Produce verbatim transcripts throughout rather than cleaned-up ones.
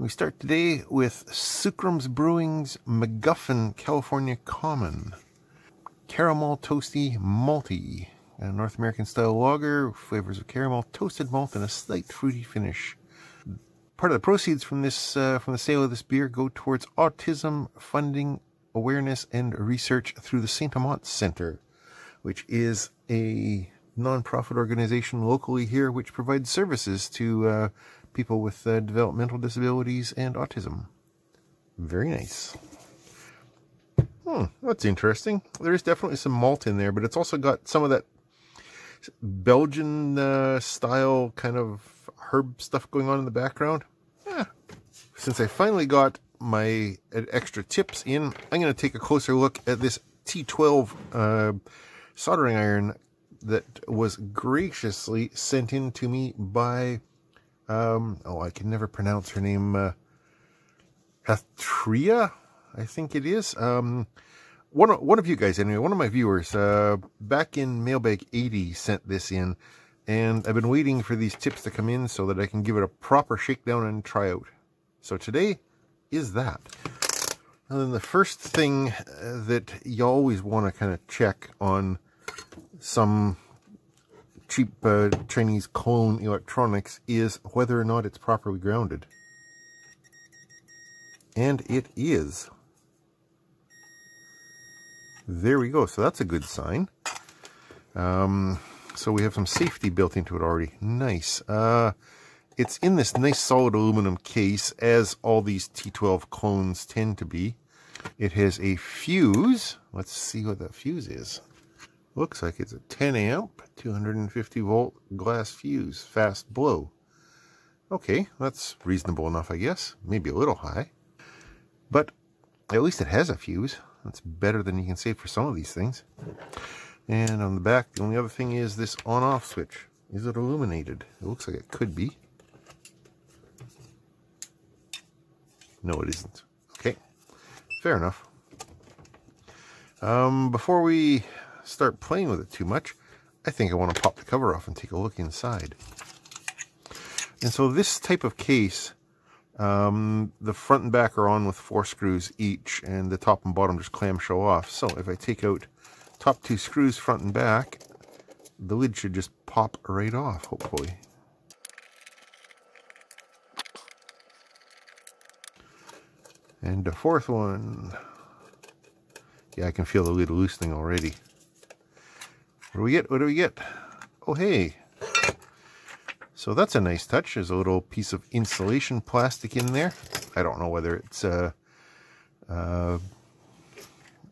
We start today with Sucrum's Brewing's MacGuffin California Common. Caramel Toasty Malty. A North American style lager, flavors of caramel, toasted malt, and a slight fruity finish. Part of the proceeds from this uh, from the sale of this beer go towards autism funding, awareness, and research through the Saint Amant Center, which is a non-profit organization locally here which provides services to uh, people with uh, developmental disabilities and autism. Very nice. Hmm, that's interesting. There is definitely some malt in there, but it's also got some of that Belgian uh, style kind of herb stuff going on in the background. Yeah. Since I finally got my extra tips in, I'm going to take a closer look at this T twelve uh, soldering iron that was graciously sent in to me by, um, oh, I can never pronounce her name, uh, Hathtrya, I think it is. Um, one, one of you guys, anyway, one of my viewers, uh, back in Mailbag eighty sent this in. And I've been waiting for these tips to come in so that I can give it a proper shakedown and try out. So today is that. And then the first thing that you always want to kind of check on some cheap uh, Chinese clone electronics is whether or not it's properly grounded. And it is. There we go. So that's a good sign. Um... So we have some safety built into it already. Nice. Uh, it's in this nice solid aluminum case, as all these T twelve clones tend to be. It has a fuse. Let's see what that fuse is. Looks like it's a ten amp, two hundred fifty volt glass fuse, fast blow. Okay, that's reasonable enough, I guess. Maybe a little high. But at least it has a fuse. That's better than you can say for some of these things. And on the back, the only other thing is this on-off switch. Is it illuminated? It looks like it could be. No, it isn't. Okay, fair enough. Um, before we start playing with it too much, I think I want to pop the cover off and take a look inside. And so this type of case, um, the front and back are on with four screws each, and the top and bottom just clamshell off. So if I take out top two screws front and back, the lid should just pop right off, hopefully. And the fourth one. Yeah, I can feel the lid loosening already. What do we get? What do we get? Oh, hey. So that's a nice touch. There's a little piece of insulation plastic in there. I don't know whether it's uh, uh,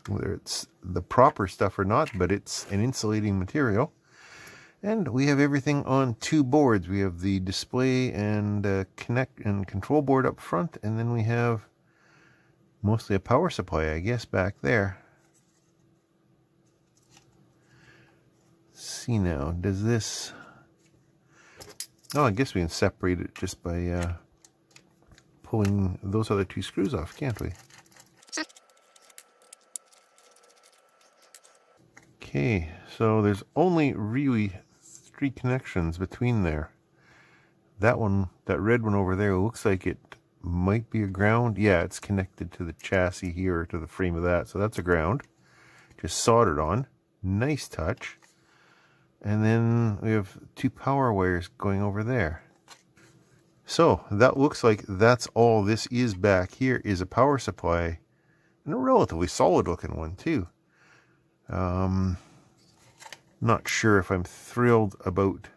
whether it's the proper stuff or not, but it's an insulating material. And we have everything on two boards. We have the display and uh, connect and control board up front, and then we have mostly a power supply, I guess, back there. Let's see now, does this... Oh, I guess we can separate it just by uh, pulling those other two screws off, can't we? Okay, so there's only really three connections between there. That one, that red one over there, looks like it might be a ground. Yeah, it's connected to the chassis here, to the frame of that. So that's a ground. Just soldered on. Nice touch. And then we have two power wires going over there. So that looks like that's all this is back here, is a power supply. And a relatively solid looking one too. Um, not sure if I'm thrilled about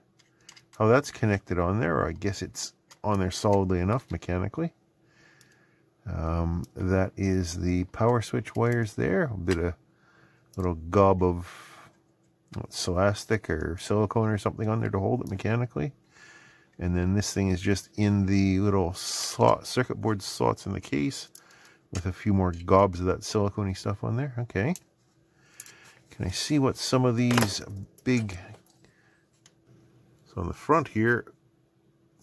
how that's connected on there, or I guess it's on there solidly enough mechanically. Um, that is the power switch wires there. A bit of little gob of elastic or silicone or something on there to hold it mechanically. And then this thing is just in the little slot, circuit board slots in the case, with a few more gobs of that silicone-y stuff on there. Okay. Can I see what some of these big... So on the front here,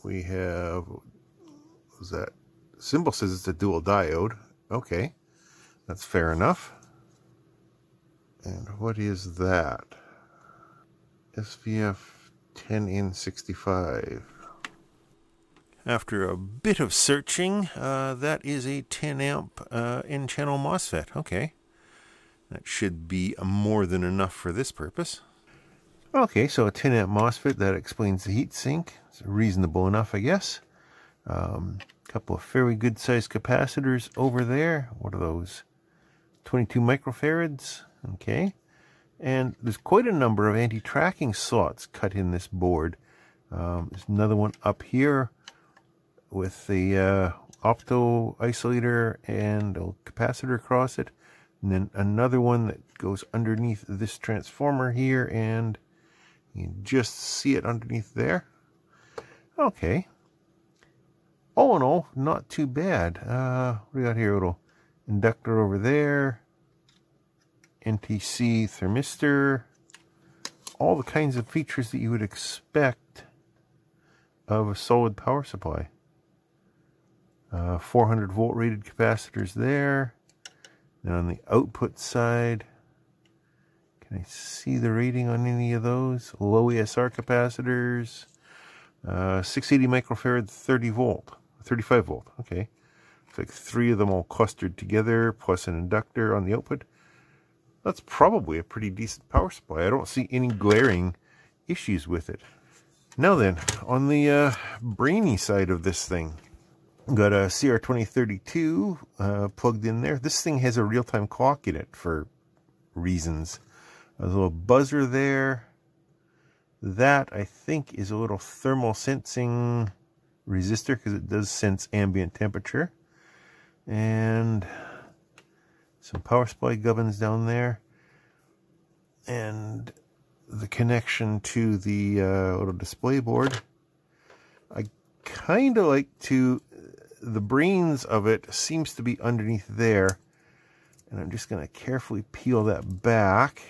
we have... What was that? The symbol says it's a dual diode. Okay, that's fair enough. And what is that? S V F ten N sixty-five. After a bit of searching, uh, that is a ten amp uh, N-channel MOSFET. Okay, that should be more than enough for this purpose. Okay, so a ten amp MOSFET, that explains the heat sink. It's reasonable enough, I guess. Um, couple of very good sized capacitors over there. What are those? twenty-two microfarads. Okay, and there's quite a number of anti-tracking slots cut in this board. Um, there's another one up here with the uh, opto isolator and a capacitor across it, and then another one that goes underneath this transformer here, and you can just see it underneath there. Okay, all in all, not too bad. Uh, what do we got here? A little inductor over there, N T C thermistor, all the kinds of features that you would expect of a solid power supply. Uh, four hundred volt rated capacitors there. And on the output side, can I see the rating on any of those? Low E S R capacitors, uh, six hundred eighty microfarad, thirty volt, thirty-five volt. Okay, it's like three of them all clustered together, plus an inductor on the output. That's probably a pretty decent power supply. I don't see any glaring issues with it. Now then, on the uh, brainy side of this thing, got a C R twenty thirty-two uh, plugged in there. This thing has a real-time clock in it for reasons. A little buzzer there. That, I think, is a little thermal sensing resistor, because it does sense ambient temperature. And some power supply gubbins down there. And the connection to the uh, little display board. I kind of like to... The brains of it seems to be underneath there, and I'm just going to carefully peel that back,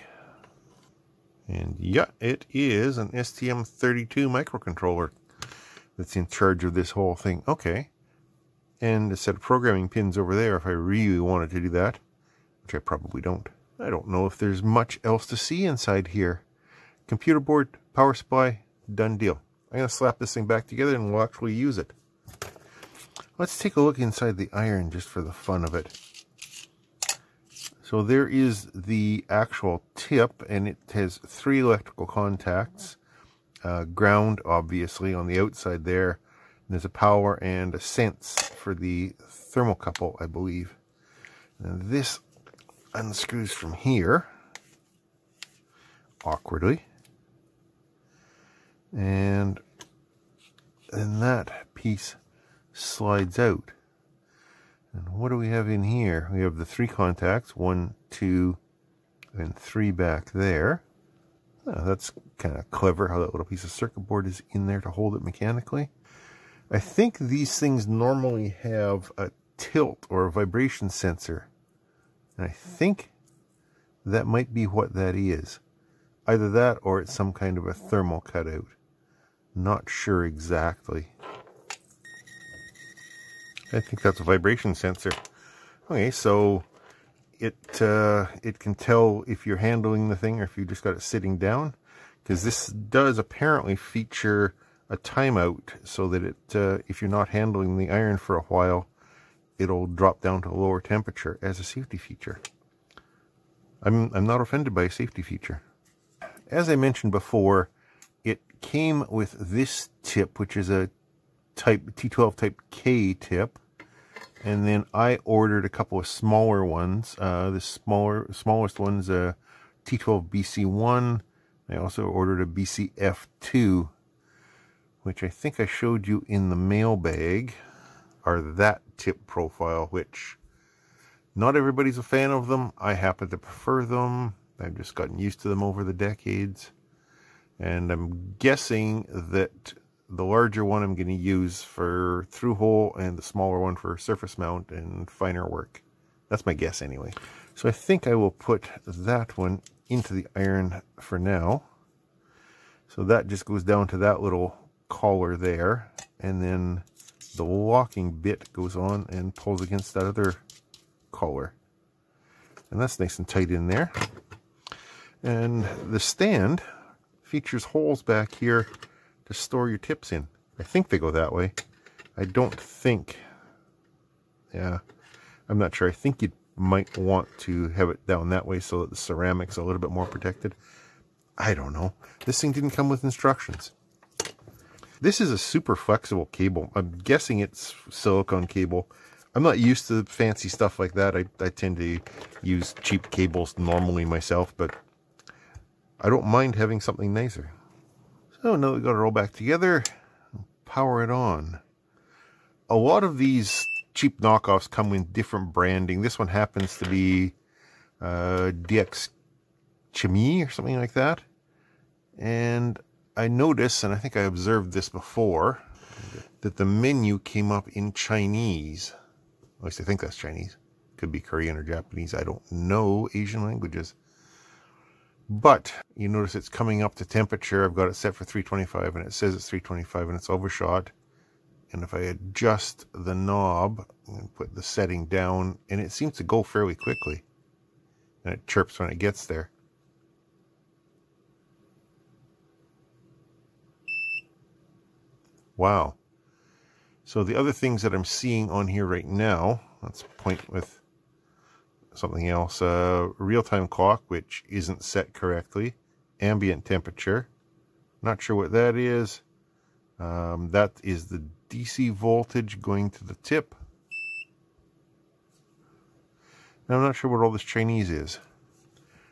and yeah, it is an S T M thirty-two microcontroller that's in charge of this whole thing. Okay, and a set of programming pins over there if I really wanted to do that, which I probably don't. I don't know if there's much else to see inside here. Computer board, power supply, done deal. I'm going to slap this thing back together and we'll actually use it. Let's take a look inside the iron just for the fun of it. So there is the actual tip, and it has three electrical contacts. Uh, ground, obviously, on the outside there. And there's a power and a sense for the thermocouple, I believe. And this unscrews from here, awkwardly. And then that piece slides out. And what do we have in here? We have the three contacts, one, two, and three back there. Oh, that's kind of clever how that little piece of circuit board is in there to hold it mechanically. I think these things normally have a tilt or a vibration sensor, and I think that might be what that is. Either that or it's some kind of a thermal cutout. Not sure exactly. I think that's a vibration sensor. Okay, so it uh, it can tell if you're handling the thing or if you just got it sitting down, because this does apparently feature a timeout, so that it uh, if you're not handling the iron for a while, it'll drop down to a lower temperature as a safety feature. I'm I'm not offended by a safety feature. As I mentioned before, it came with this tip, which is a type T twelve type K tip, and then I ordered a couple of smaller ones. Uh, the smaller smallest one's a T twelve B C one. I also ordered a B C F two, which I think I showed you in the mailbag, are that tip profile, which not everybody's a fan of them. I happen to prefer them. I've just gotten used to them over the decades, and I'm guessing that the larger one I'm going to use for through-hole, and the smaller one for surface mount and finer work. That's my guess anyway. So I think I will put that one into the iron for now. So that just goes down to that little collar there, and then the locking bit goes on and pulls against that other collar. And that's nice and tight in there. And the stand features holes back here to store your tips in. I think they go that way. I don't think, yeah, I'm not sure. I think you might want to have it down that way so that the ceramic's a little bit more protected. I don't know. This thing didn't come with instructions. This is a super flexible cable. I'm guessing it's silicone cable. I'm not used to fancy stuff like that. I, I tend to use cheap cables normally myself, but I don't mind having something nicer. So now we've got to roll back together and power it on. A lot of these cheap knockoffs come in different branding. This one happens to be uh, D X Chimie or something like that. And I noticed, and I think I observed this before, that the menu came up in Chinese. At least I think that's Chinese. Could be Korean or Japanese. I don't know Asian languages. But you notice it's coming up to temperature. I've got it set for three twenty-five, and it says it's three twenty-five, and it's overshot. And if I adjust the knob and put the setting down, and it seems to go fairly quickly. And it chirps when it gets there. Wow. So the other things that I'm seeing on here right now, let's point with something else. Uh, real-time clock, which isn't set correctly. Ambient temperature. Not sure what that is. Um, that is the D C voltage going to the tip. Now I'm not sure what all this Chinese is.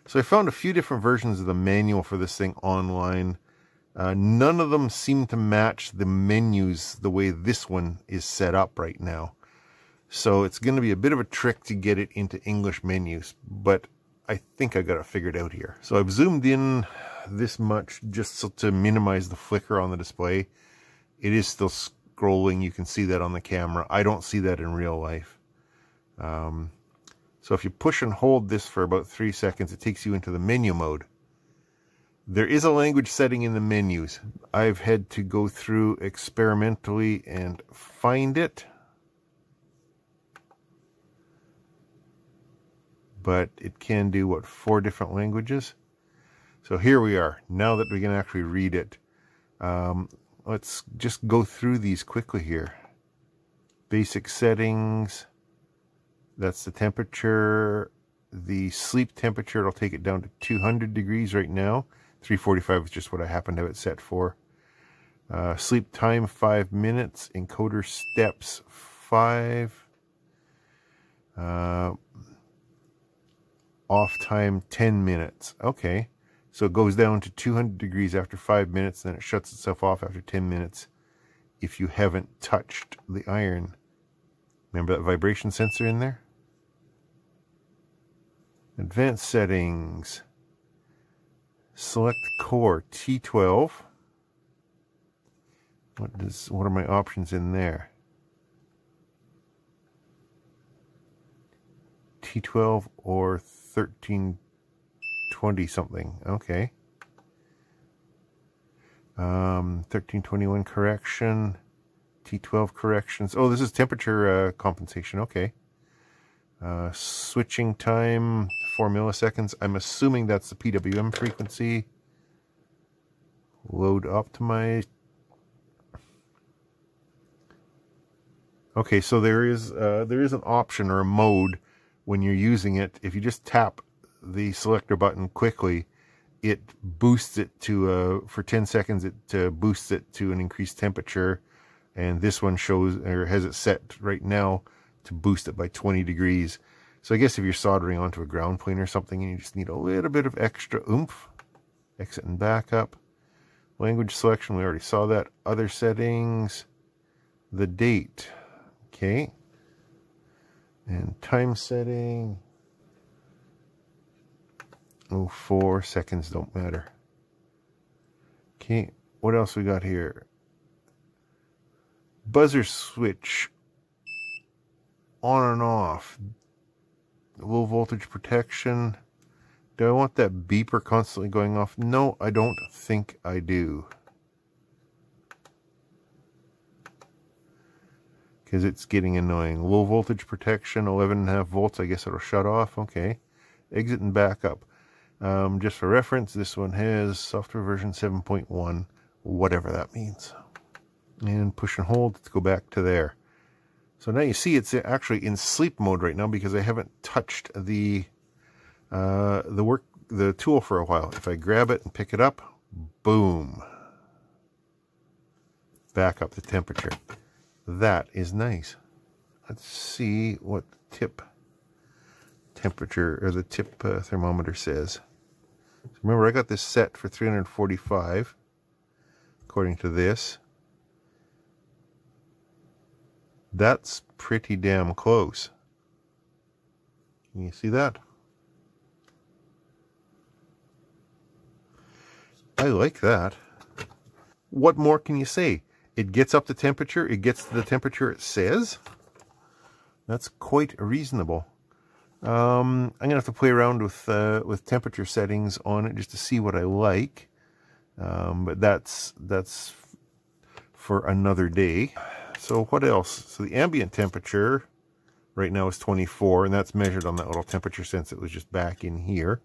So I found a few different versions of the manual for this thing online. Uh, none of them seem to match the menus the way this one is set up right now. So it's going to be a bit of a trick to get it into English menus, but I think I got it figured out here. So I've zoomed in this much just so to minimize the flicker on the display. It is still scrolling. You can see that on the camera. I don't see that in real life. Um, so if you push and hold this for about three seconds, it takes you into the menu mode. There is a language setting in the menus. I've had to go through experimentally and find it. But it can do, what, four different languages? So here we are, now that we can actually read it. Um, let's just go through these quickly here. Basic settings. That's the temperature. The sleep temperature, it'll take it down to two hundred degrees right now. three forty-five is just what I happen to have it set for. Uh, sleep time, five minutes. Encoder steps, five. Uh, off time, ten minutes. Okay. So it goes down to two hundred degrees after five minutes. Then it shuts itself off after ten minutes if you haven't touched the iron. Remember that vibration sensor in there? Advanced settings. Select core T twelve. What does what are my options in there? T twelve or thirteen twenty something. Okay. Um, thirteen twenty-one correction. T twelve corrections. Oh, this is temperature uh, compensation. Okay. Uh, switching time, four milliseconds. I'm assuming that's the P W M frequency. Load optimize. Okay, so there is uh, there is an option or a mode when you're using it. If you just tap the selector button quickly, it boosts it to uh, for ten seconds. It uh, boosts it to an increased temperature, and this one shows or has it set right now to boost it by twenty degrees. So I guess if you're soldering onto a ground plane or something and you just need a little bit of extra oomph. Exit and backup. Language selection, we already saw that. Other settings. The date. Okay. And time setting. Oh, four seconds don't matter. Okay, what else we got here? Buzzer switch. On and off. Low voltage protection. Do I want that beeper constantly going off? No, I don't think I do. Because it's getting annoying. Low voltage protection, eleven point five volts. I guess it'll shut off. Okay. Exit and backup. Um, just for reference, this one has software version seven point one, whatever that means. and push and hold to go back to there. So now you see it's actually in sleep mode right now because I haven't touched the uh, the work the tool for a while. If I grab it and pick it up, boom, back up the temperature. That is nice. Let's see what the tip temperature or the tip uh, thermometer says. So remember, I got this set for three hundred forty-five according to this. That's pretty damn close. Can you see that? I like that. What more can you say? It gets up the temperature. It gets to the temperature it says. That's quite reasonable. Um, I'm going to have to play around with uh, with temperature settings on it just to see what I like. Um, but that's that's for another day. So what else? So the ambient temperature right now is twenty-four, and that's measured on that little temperature sense that was just back in here.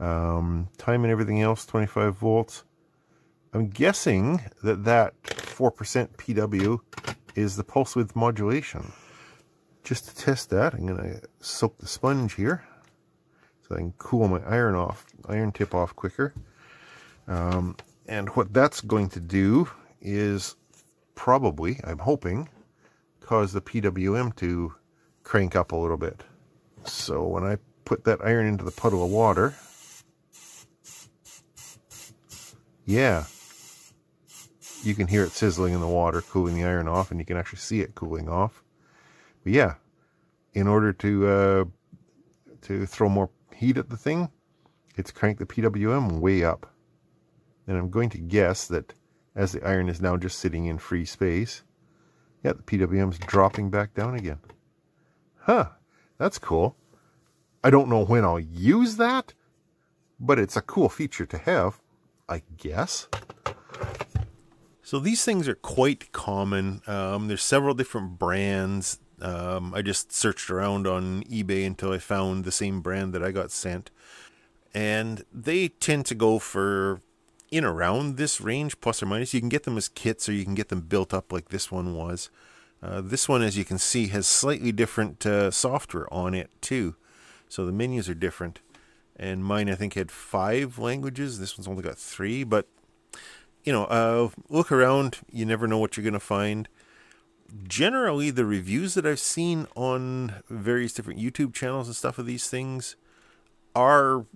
Um, time and everything else, twenty-five volts. I'm guessing that that four percent P W is the pulse width modulation. Just to test that, I'm going to soak the sponge here so I can cool my iron off, iron tip off quicker. Um, and what that's going to do is probably, I'm hoping, cause the P W M to crank up a little bit. So when I put that iron into the puddle of water, yeah, you can hear it sizzling in the water, cooling the iron off, and you can actually see it cooling off. But yeah, in order to uh, to throw more heat at the thing, it's cranked the P W M way up. And I'm going to guess that as the iron is now just sitting in free space, yeah, the P W M's dropping back down again. Huh, that's cool. I don't know when I'll use that, but it's a cool feature to have, I guess. So these things are quite common. Um, there's several different brands. Um, I just searched around on eBay until I found the same brand that I got sent. And they tend to go for in around this range, plus or minus. You can get them as kits or you can get them built up like this one was. Uh, this one, as you can see, has slightly different uh, software on it too. So the menus are different. And mine, I think, had five languages. This one's only got three. But, you know, uh, look around. You never know what you're going to find. Generally, the reviews that I've seen on various different YouTube channels and stuff of these things are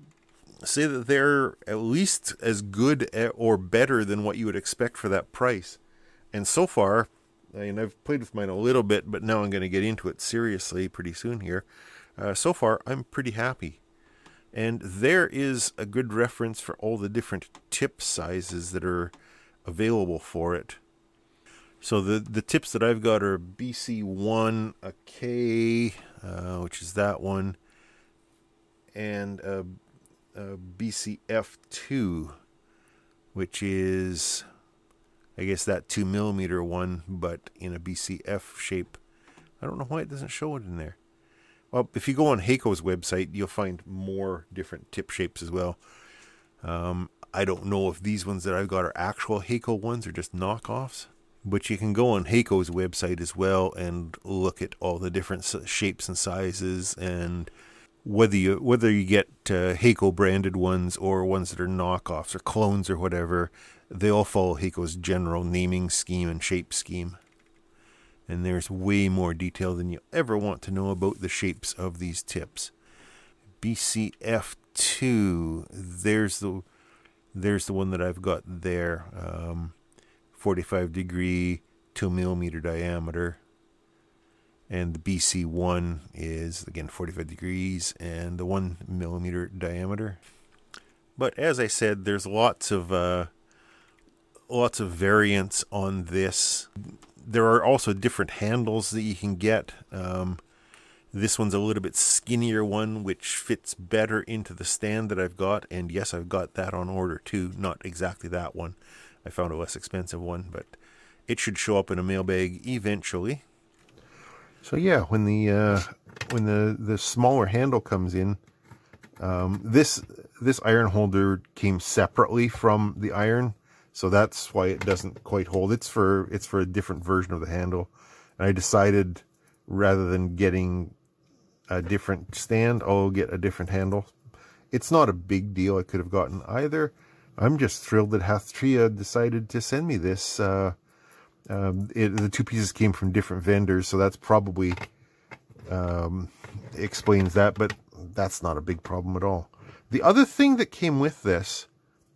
say that they're at least as good or better than what you would expect for that price. And so far, I mean, I've played with mine a little bit, but now I'm going to get into it seriously pretty soon here. Uh, so far, I'm pretty happy. And there is a good reference for all the different tip sizes that are available for it. So the, the tips that I've got are B C one A K, uh, which is that one, and uh, uh, B C F two, which is, I guess, that two millimeter one, but in a B C F shape. I don't know why it doesn't show it in there. Well, if you go on Hakko's website, you'll find more different tip shapes as well. Um, I don't know if these ones that I've got are actual Hakko ones or just knockoffs. But you can go on Hakko's website as well and look at all the different shapes and sizes, and whether you whether you get uh, Hakko branded ones or ones that are knockoffs or clones or whatever, they all follow Hakko's general naming scheme and shape scheme. And there's way more detail than you'll ever want to know about the shapes of these tips. B C F two, there's the there's the one that I've got there. Um, forty-five degree, two millimeter diameter. And the B C one is, again, forty-five degrees and the one millimeter diameter. But as I said, there's lots of, uh, lots of variants on this. There are also different handles that you can get. Um, this one's a little bit skinnier one, which fits better into the stand that I've got. And yes, I've got that on order too, not exactly that one. I found a less expensive one, but it should show up in a mailbag eventually. So yeah, when the uh, when the the smaller handle comes in, um, this this iron holder came separately from the iron, So that's why it doesn't quite hold. It's for it's for a different version of the handle. And I decided rather than getting a different stand, I'll get a different handle. It's not a big deal. I could have gotten either. I'm just thrilled that Hathtrya decided to send me this. Uh, um, it, the two pieces came from different vendors, so that's probably um, explains that, but that's not a big problem at all. The other thing that came with this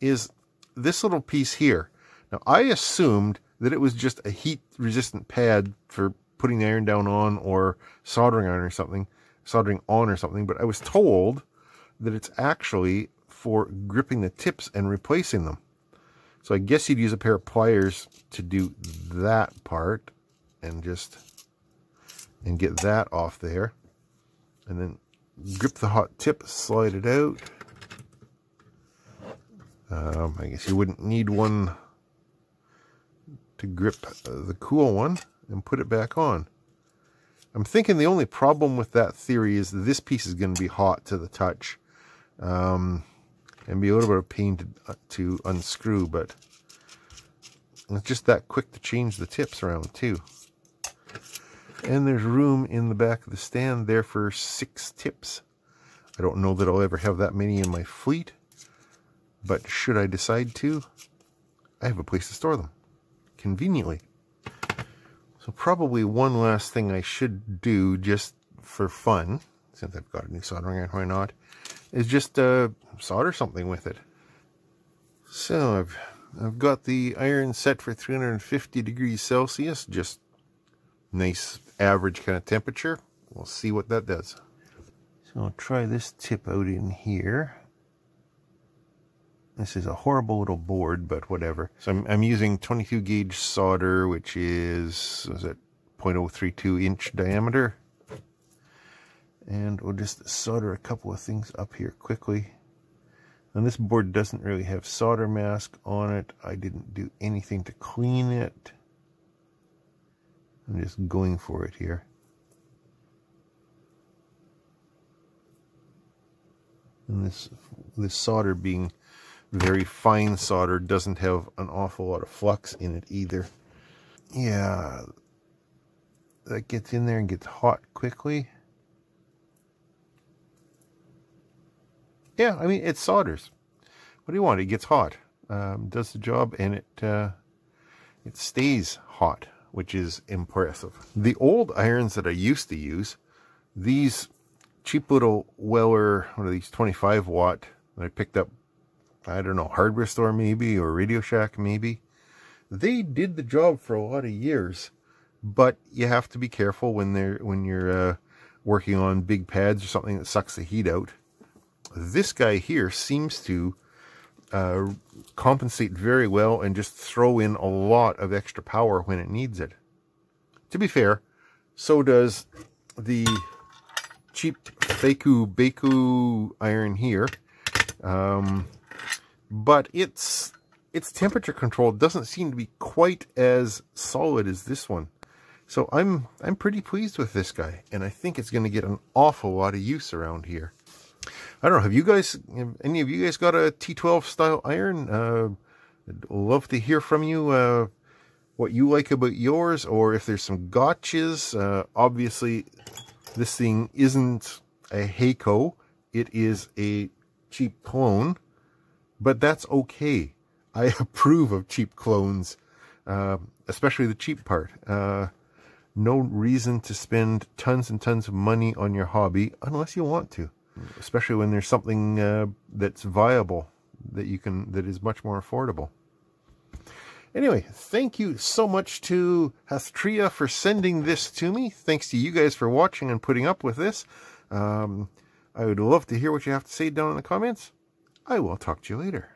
is this little piece here. Now, I assumed that it was just a heat-resistant pad for putting the iron down on or soldering iron or something, soldering on or something, but I was told that it's actually for gripping the tips and replacing them. So I guess you'd use a pair of pliers to do that part and just and get that off there, and then grip the hot tip, slide it out. um, I guess you wouldn't need one to grip the cool one and put it back on. I'm thinking the only problem with that theory is this piece is going to be hot to the touch, um, and be a little bit of pain to, uh, to unscrew, but it's just that quick to change the tips around too. And there's room in the back of the stand there for six tips. I don't know that I'll ever have that many in my fleet, but should I decide to, I have a place to store them conveniently. So probably one last thing I should do just for fun, since I've got a new soldering iron, why not, is just uh, solder something with it. So I've, I've got the iron set for three hundred fifty degrees Celsius, just nice average kind of temperature. We'll see what that does. So I'll try this tip out in here. This is a horrible little board, but whatever. So I'm, I'm using twenty-two gauge solder, which is, was it zero point zero three two inch diameter. And we'll just solder a couple of things up here quickly. And this board doesn't really have solder mask on it. I didn't do anything to clean it. I'm just going for it here. And this, this solder, being very fine solder, doesn't have an awful lot of flux in it either. Yeah, that gets in there and gets hot quickly. Yeah, I mean, it solders. What do you want? It gets hot, um, does the job, and it uh, it stays hot, which is impressive. The old irons that I used to use, these cheap little Weller, one of these twenty-five watt that I picked up, I don't know, hardware store maybe, or Radio Shack maybe, they did the job for a lot of years, but you have to be careful when they're when you're uh, working on big pads or something that sucks the heat out. This guy here seems to uh, compensate very well and just throw in a lot of extra power when it needs it. To be fair, so does the cheap Feiku Beiku iron here, um, but its its temperature control doesn't seem to be quite as solid as this one. So I'm I'm pretty pleased with this guy, and I think it's going to get an awful lot of use around here. I don't know, have you guys, have any of you guys got a T twelve style iron? Uh, I'd love to hear from you, uh, what you like about yours, or if there's some gotchas. Uh, obviously, this thing isn't a Hakko, it is a cheap clone, but that's okay. I approve of cheap clones, uh, especially the cheap part. Uh, no reason to spend tons and tons of money on your hobby unless you want to. Especially when there's something uh, that's viable, that you can, that is much more affordable. Anyway, thank you so much to Hathtrya for sending this to me. Thanks to you guys for watching and putting up with this. Um, I would love to hear what you have to say down in the comments. I will talk to you later.